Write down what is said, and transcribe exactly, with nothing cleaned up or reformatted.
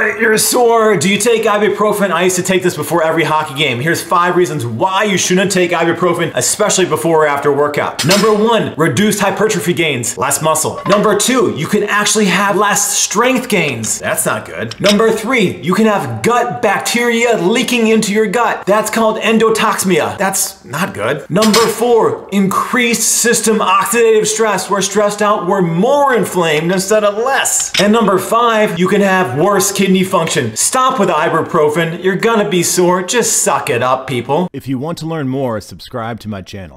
right, you're sore. Do you take ibuprofen? I used to take this before every hockey game. Here's five reasons why you shouldn't take ibuprofen, especially before or after workout. Number one, reduced hypertrophy gains, less muscle. Number two, you can actually have less strength gains. That's not good. Number three, you can have gut bacteria leaking into your gut. That's called endotoxemia. That's not good. Number four, increased system oxidative stress. We're stressed out, we're more inflamed instead of less. And number five, you can have worse kidney function. Stop with ibuprofen. You're gonna be sore. Just suck it up, people. If you want to learn more, subscribe to my channel.